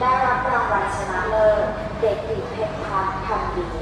ได้รับรางวัลชนะเลิศเด็กหญิงเพชรพัฒน์ พันธุ์ดี